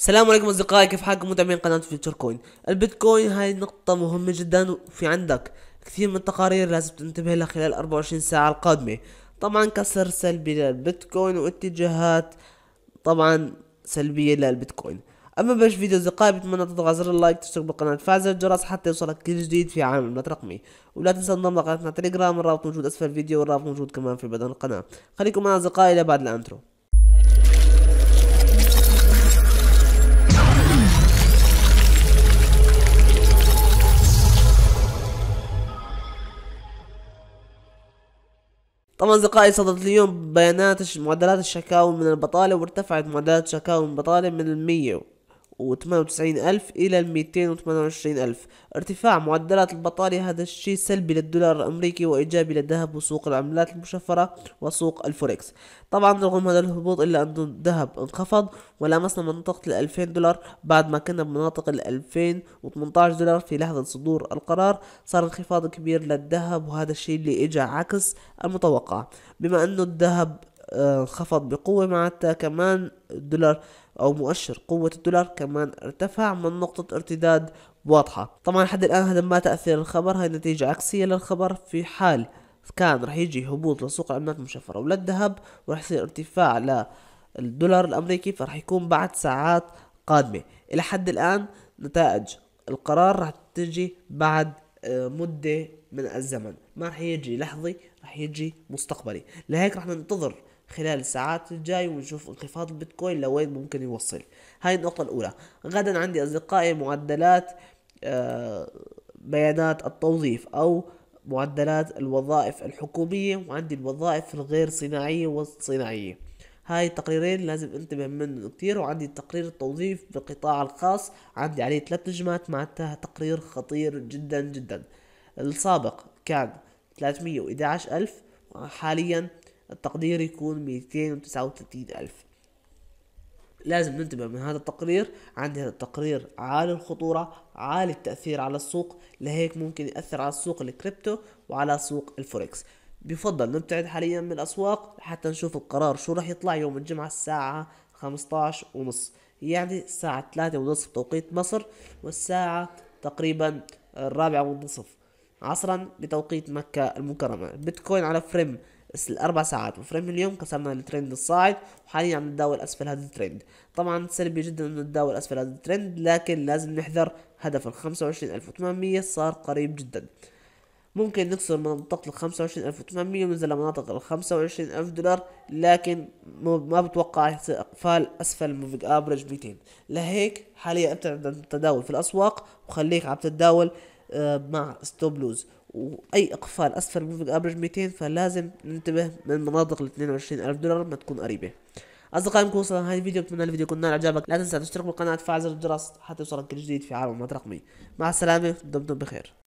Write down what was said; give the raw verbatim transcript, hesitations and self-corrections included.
السلام عليكم اصدقائي، كيف حالكم متابعين قناه فيوتشر كوين؟ البيتكوين هاي نقطه مهمه جدا، وفي عندك كثير من التقارير لازم تنتبه لها خلال أربعة وعشرين ساعه القادمه. طبعا كسر سلبي للبيتكوين واتجاهات طبعا سلبيه للبيتكوين. اما باش فيديو اصدقائي بتمنى تضغط على زر اللايك، تشترك بالقناه وتفعل الجرس حتى يوصلك كل جديد في عالم الرقمي، ولا تنسى تنضم لقناتنا تليجرام، الرابط موجود اسفل الفيديو والرابط موجود كمان في بدن القناه. خليكم معنا اصدقائي الى بعد الانترو. طبعا اصدقائي صدرت اليوم بيانات معدلات الشكاوى من البطالة، وارتفعت معدلات الشكاوى من البطالة من المية وثمانية وتسعين ألف إلى الميتين وثمانية وعشرين ألف. ارتفاع معدلات البطالة هذا الشيء سلبي للدولار الأمريكي وإيجابي للذهب وسوق العملات المشفرة وسوق الفوركس. طبعا رغم هذا الهبوط إلا أن الذهب انخفض ولمسنا منطقة الألفين دولار بعد ما كنا بمناطق الألفين وثمنتاعش دولار في لحظة صدور القرار. صار انخفاض كبير للذهب وهذا الشيء اللي إجا عكس المتوقع، بما أنه الذهب انخفض بقوة معناتها كمان الدولار او مؤشر قوة الدولار كمان ارتفع من نقطة ارتداد واضحة. طبعا لحد الان هذا ما تأثير الخبر، هاي نتيجة عكسية للخبر. في حال كان رح يجي هبوط لسوق العملات المشفرة وللذهب ورح يصير ارتفاع للدولار الامريكي، فرح يكون بعد ساعات قادمة. الى حد الان نتائج القرار رح تجي بعد مدة من الزمن، ما رح يجي لحظي، رح يجي مستقبلي. لهيك رح ننتظر خلال الساعات الجاي ونشوف انخفاض البيتكوين لوين ممكن يوصل. هاي النقطة الأولى. غدا عندي أصدقائي معدلات آه بيانات التوظيف أو معدلات الوظائف الحكومية، وعندي الوظائف الغير صناعية والصناعية. هاي تقريرين لازم انتبه منهم كتير. وعندي تقرير التوظيف بالقطاع الخاص، عندي عليه ثلاث نجمات معناتها تقرير خطير جدا جدا. السابق كان ثلاثمية وإحدى عشر ألف، حاليا التقدير يكون مئتين وتسعة وثلاثين ألف. لازم ننتبه من هذا التقرير. عندي هذا التقرير عالي الخطورة، عالي التأثير على السوق، لهيك ممكن يأثر على سوق الكريبتو وعلى سوق الفوركس. بفضل نبتعد حاليا من الأسواق حتى نشوف القرار شو رح يطلع يوم الجمعة الساعة خمسطعش ونص، يعني الساعة ثلاثة ونصف بتوقيت مصر، والساعة تقريبا الرابعة والنصف عصرا بتوقيت مكة المكرمة. بيتكوين على فريم الأربع ساعات وفريم اليوم كسرنا الترند الصاعد، وحاليا عم نتداول أسفل هذا الترند. طبعا سلبي جدا إنه نتداول أسفل هذا الترند، لكن لازم نحذر هدف ال خمسة وعشرين ألف وثمانمية صار قريب جدا. ممكن نكسر منطقة ال خمسة وعشرين ألف وثمانمية وننزل لمناطق ال خمسة وعشرين ألف دولار، لكن ما بتوقع يصير إقفال أسفل الموفينج أفريج مئتين. لهيك حاليا ابتعد عن التداول في الأسواق وخليك عم تتداول مع ستوب لوز، واي اقفال اسفل الموفينج افريج مئتين فلازم ننتبه من مناطق ال اثنين وعشرين ألف دولار ما تكون قريبه. اصدقائي بكون وصلنا لهذا الفيديو، بتمنى الفيديو يكون نال اعجابك، لا تنسى تشترك بالقناه وتفعل زر الجرس حتى يوصلك كل جديد في عالم المعلومات الرقميه. مع السلامه، دمتم بخير.